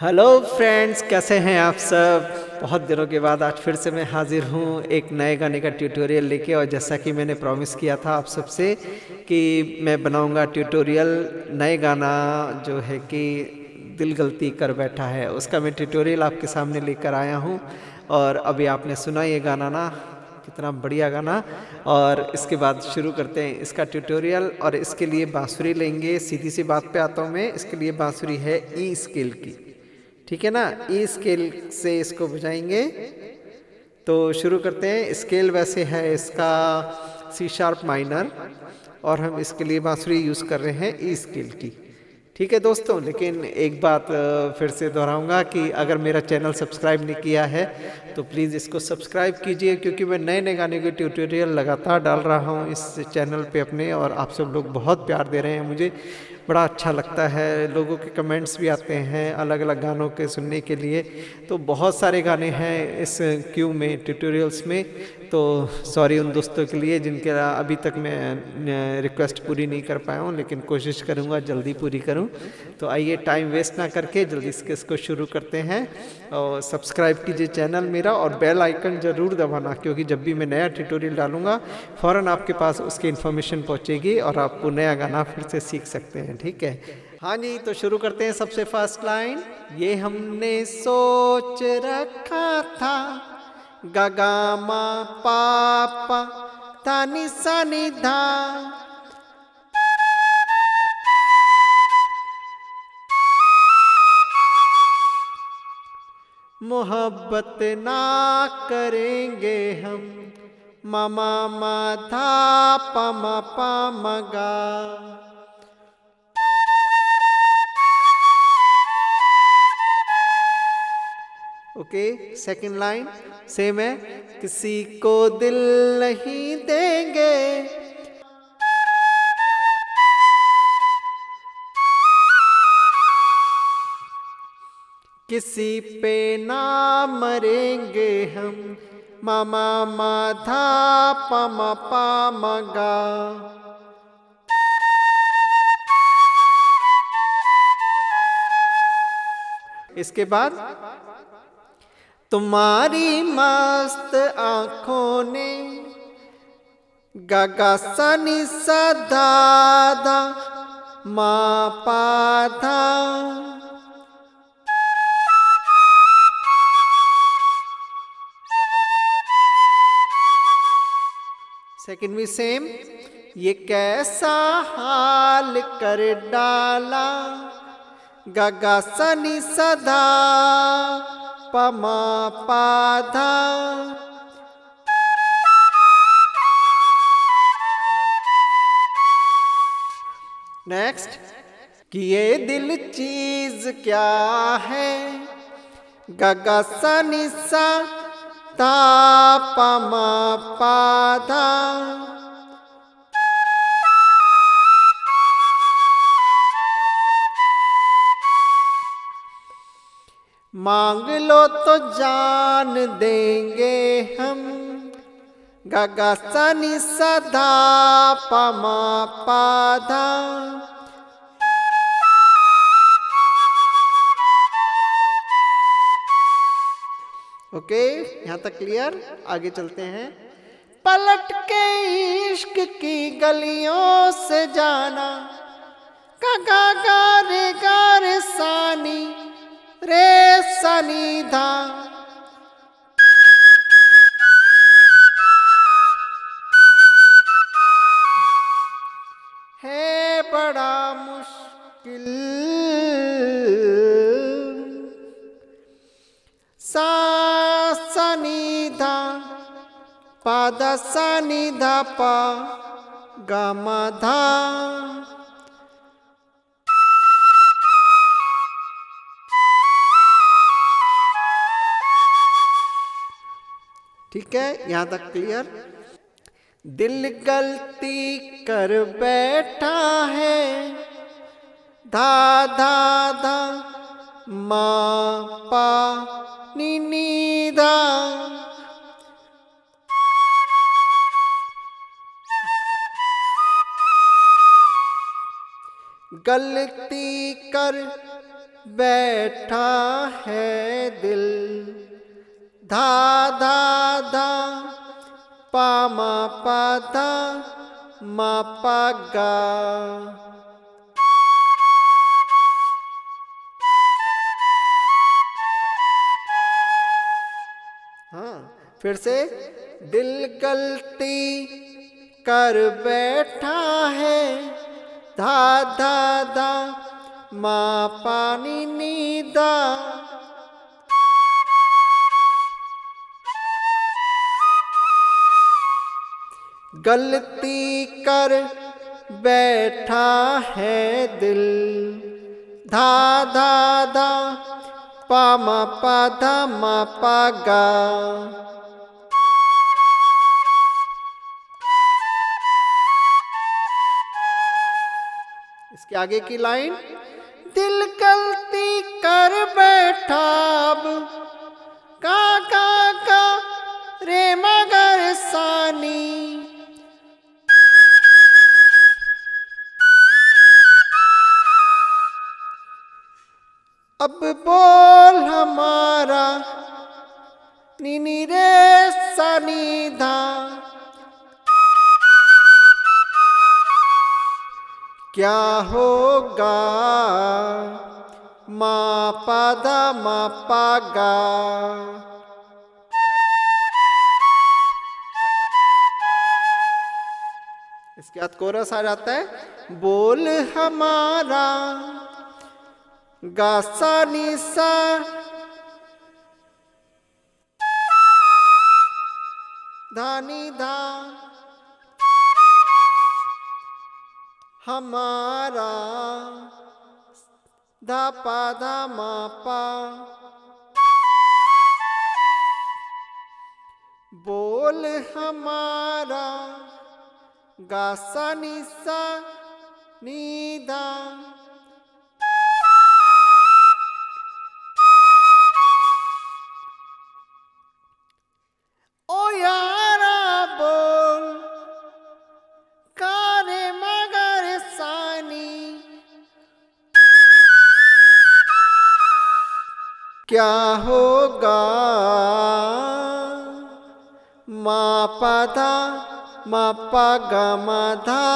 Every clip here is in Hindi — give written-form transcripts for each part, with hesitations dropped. हेलो फ्रेंड्स, कैसे हैं आप सब। बहुत दिनों के बाद आज फिर से मैं हाजिर हूं एक नए गाने का ट्यूटोरियल लेके। और जैसा कि मैंने प्रॉमिस किया था आप सबसे कि मैं बनाऊंगा ट्यूटोरियल, नए गाना जो है कि दिल गलती कर बैठा है उसका मैं ट्यूटोरियल आपके सामने लेकर आया हूं। और अभी आपने सुना ये गाना ना, कितना बढ़िया गाना। और इसके बाद शुरू करते हैं इसका ट्यूटोरियल। और इसके लिए बांसुरी लेंगे, सीधी सी बात पे आता हूँ मैं। इसके लिए बांसुरी है ई स्केल की, ठीक है ना। ई स्केल से इसको बजाएंगे। तो शुरू करते हैं। स्केल वैसे है इसका C# माइनर और हम इसके लिए बांसुरी यूज़ कर रहे हैं ई स्केल की, ठीक है दोस्तों। लेकिन एक बात फिर से दोहराऊंगा कि अगर मेरा चैनल सब्सक्राइब नहीं किया है तो प्लीज़ इसको सब्सक्राइब कीजिए, क्योंकि मैं नए नए गाने के ट्यूटोरियल लगातार डाल रहा हूं इस चैनल पे अपने। और आप सब लोग बहुत प्यार दे रहे हैं, मुझे बड़ा अच्छा लगता है। लोगों के कमेंट्स भी आते हैं अलग अलग गानों के सुनने के लिए। तो बहुत सारे गाने हैं इस क्यू में, ट्यूटोरियल्स में। तो सॉरी उन दोस्तों के लिए जिनके अभी तक मैं रिक्वेस्ट पूरी नहीं कर पाया हूँ, लेकिन कोशिश करूँगा जल्दी पूरी करूँ। तो आइए टाइम वेस्ट ना करके जल्दी इसको शुरू करते हैं। और सब्सक्राइब कीजिए चैनल मेरा और बेल आइकन ज़रूर दबाना, क्योंकि जब भी मैं नया ट्यूटोरियल डालूँगा फ़ौरन आपके पास उसकी इन्फॉर्मेशन पहुँचेगी और आप वो नया गाना फिर से सीख सकते हैं, ठीक है। हाँ जी, तो शुरू करते हैं सबसे फर्स्ट लाइन। ये हमने सोच रखा था, गगामा पापा तानी सानी धा। मोहब्बत ना करेंगे हम, मामा मा धा पामा पामा गा। ओके, सेकेंड लाइन सेम है। किसी को दिल नहीं देंगे, किसी पे ना मरेंगे हम, मामा मा धा पामा पामा गा। इसके बाद तुम्हारी मस्त आँखों ने गागा सनी सदादा मा पाधा। सेकेंड भी सेम। ये कैसा हाल कर डाला, गागा सनी सदा पमा पाधा। नेक्स्ट। कि ये दिल चीज क्या है, गागा सनी सा ता पमा पाधा। मांग लो तो जान देंगे हम, गागा सनी सदा पमा पाधा। ओके, यहाँ तक क्लियर। आगे चलते हैं। पलट के इश्क की गलियों से जाना, गागा गारे गारे सानी रे सनी धा। है बड़ा मुश्किल सा सनी धा पादा सनी धा पा गामा धा। ठीक है, यहाँ तक क्लियर। दिल गलती कर बैठा है, धा धा धा मा पा नी नी धा। गलती कर बैठा है दिल। धा धा धा पा मा पा धा मा पा गा। हाँ, फिर से। दिल गलती कर बैठा है। धा धा धा मा पानी नीदा। गलती कर बैठा है दिल। धा धा धा पा मा पा धा मा पा गा। इसके आगे की लाइन। दिल गलती कर बैठा अब। का का रे मगर सानी। अब बोल हमारा नीनी रे सानी धा। क्या होगा? मा पा धा मा पा गा। इसके बाद कोरस आ जाता है। बोल हमारा गा सा नी सा। धा नी धा। हमारा धा पा धा मा पा। बोल हमारा गा सा नी धा। ओ यारा बोल कारे मगर सानी। क्या होगा? मा पा धा मा पा गा मा धा।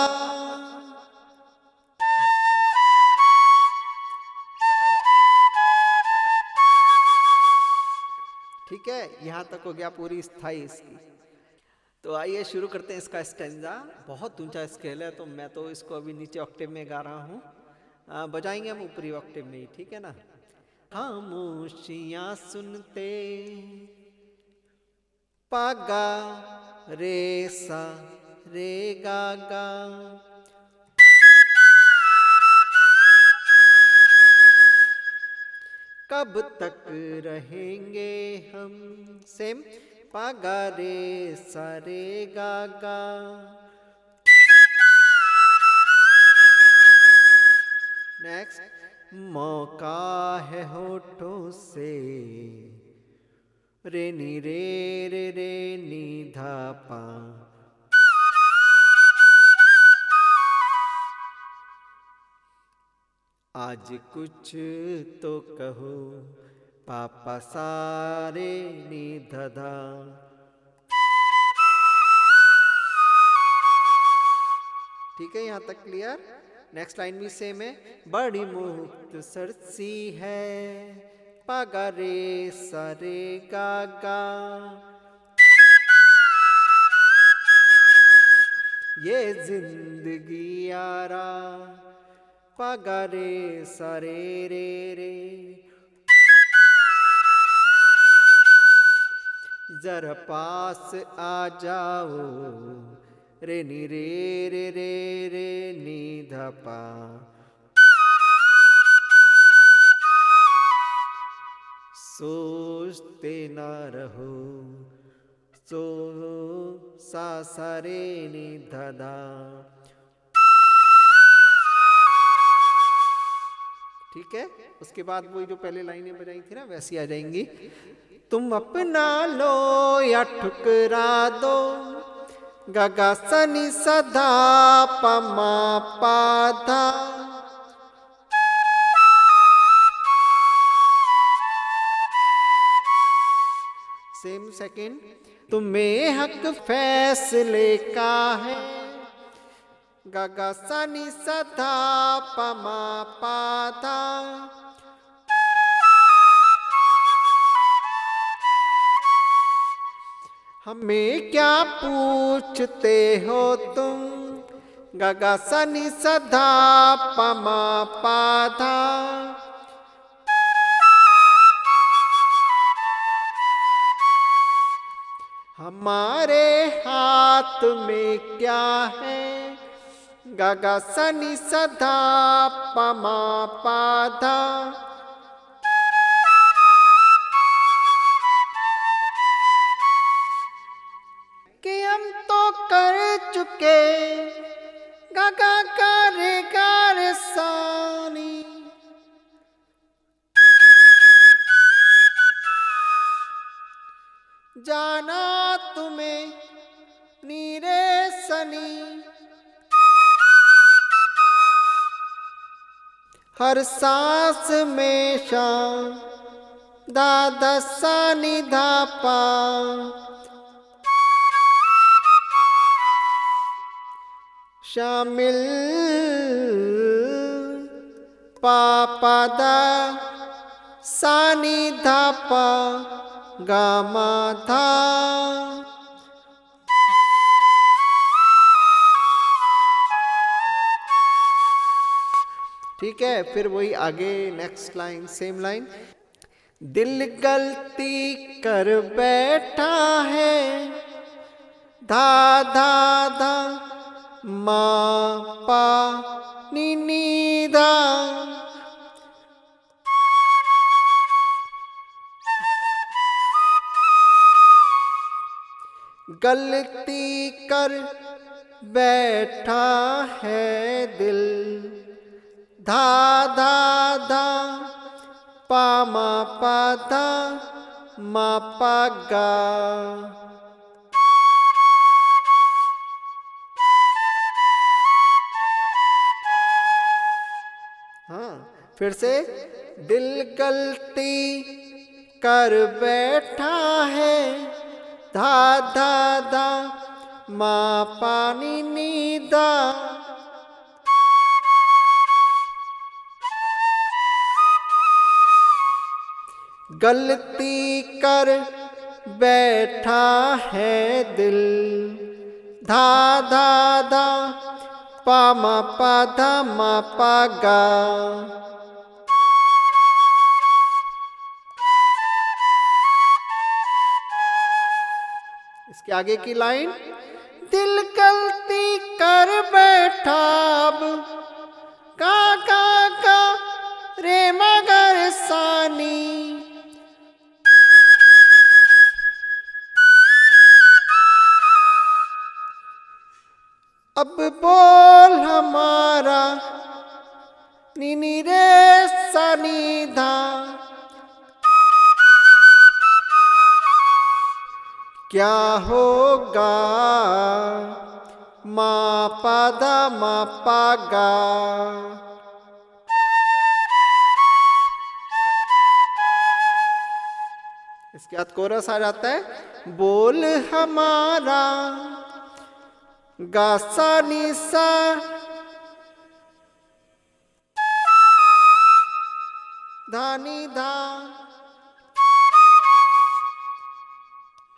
ठीक है, यहाँ तक हो गया पूरी स्थाई इसकी। तो आइए शुरू करते हैं इसका स्टेंजा। बहुत ऊंचा स्केल है, तो मैं तो इसको अभी नीचे ऑक्टेव में गा रहा हूँ। बजाएंगे हम ऊपरी ऑक्टेव में ही, ठीक है ना। खामोशियाँ सुनते पागा रे सा रे गा गा। कब तक रहेंगे हम? सेम। पागा रे सा रे गा गा। नेक्स्ट। मौका है होठों से रे नी रे रे रे नी धा पा। आज कुछ तो कहो पापा सारे नी धधा। ठीक है, यहाँ तक क्लियर। नेक्स्ट लाइन भी सेम है। बड़ी मुफ्त सरसी है। पागा रे सा रे गा गा। ये जिंदगी यारा। पागा रे सा रे रे रे। जरा पास आ जाओ रे नी रे रे रे रे नी धा पा। सोचते ना रहो सो सा सा रे नी धा धा। ठीक है, उसके बाद वो जो पहले लाइनें बजाई थी ना, वैसी आ जाएंगी। तुम अपना लो या ठुकरा दो। गागा सनी सदा पमा पाधा। Same second. तुम्हें हक फैसले का है, गागा सा नी सा धा पा मा पा धा। हमें क्या पूछते हो तुम, गागा सा नी सा धा पा मा पा धा। हमारे हाथ में क्या है, गागा सा नी सा धा पा मा पा धा। कि हम तो कर चुके गागा का रे गा रे सा नी। जाना तुम्हें नीरे सनी, हर सांस में शाम दादा सा निधा पा। शामिल पापा दा सा निधा पा गामा था। ठीक है, फिर वही आगे नेक्स्ट लाइन सेम लाइन। दिल गलती कर बैठा है, धा धा धा मा पा नी नी धा। गलती कर बैठा है दिल, धा धा धा पा मा पा धा मा पा गा। हाँ, फिर से। दिल गलती कर बैठा है, धा धा धा मा पानी नी धा। गलती कर बैठा है दिल, धा धा धा पा मा पा धा मा पा गा। इसके आगे की लाइन। दिल गलती कर बैठा अब, का रे मगर सानी। अब बोल हमारा नीनी रे सानी धा। क्या होगा माँ पादा माँ पागा। इसके बाद कोरस आ जाता है। बोल हमारा गा सा नी सा, धा नी धा।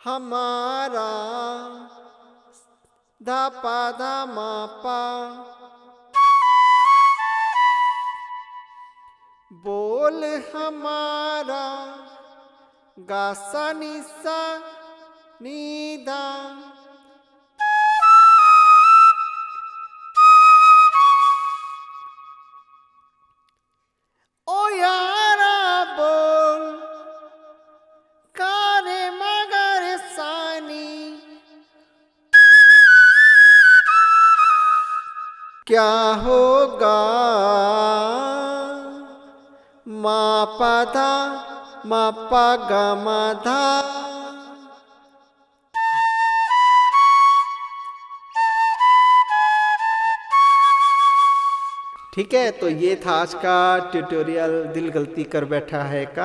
हमारा धा पा धा मा पा। बोल हमारा गा सा नी धा। ओ यारा बोल कारे मगर सानी। क्या होगा मा पा धा मा पा गा मा धा। ठीक है, तो ये था आज का ट्यूटोरियल दिल गलती कर बैठा है का।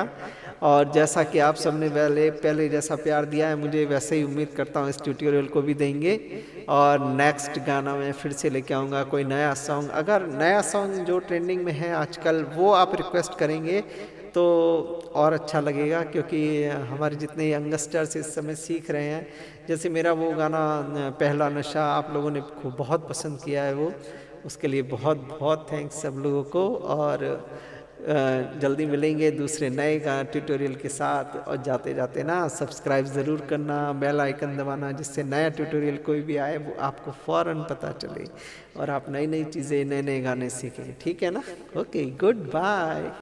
और जैसा कि आप सबने पहले जैसा प्यार दिया है मुझे, वैसे ही उम्मीद करता हूँ इस ट्यूटोरियल को भी देंगे। और नेक्स्ट गाना मैं फिर से लेके आऊँगा कोई नया सॉन्ग। अगर नया सॉन्ग जो ट्रेंडिंग में है आजकल वो आप रिक्वेस्ट करेंगे तो और अच्छा लगेगा, क्योंकि हमारे जितने यंगस्टर्स इस समय सीख रहे हैं, जैसे मेरा वो गाना पहला नशा आप लोगों ने बहुत पसंद किया है, वो उसके लिए बहुत बहुत थैंक्स सब लोगों को। और जल्दी मिलेंगे दूसरे नए ट्यूटोरियल के साथ। और जाते जाते ना सब्सक्राइब ज़रूर करना, बेल आइकन दबाना, जिससे नया ट्यूटोरियल कोई भी आए वो आपको फ़ौरन पता चले और आप नई नई चीज़ें नए नए गाने सीखें। ठीक है ना? Okay, good bye.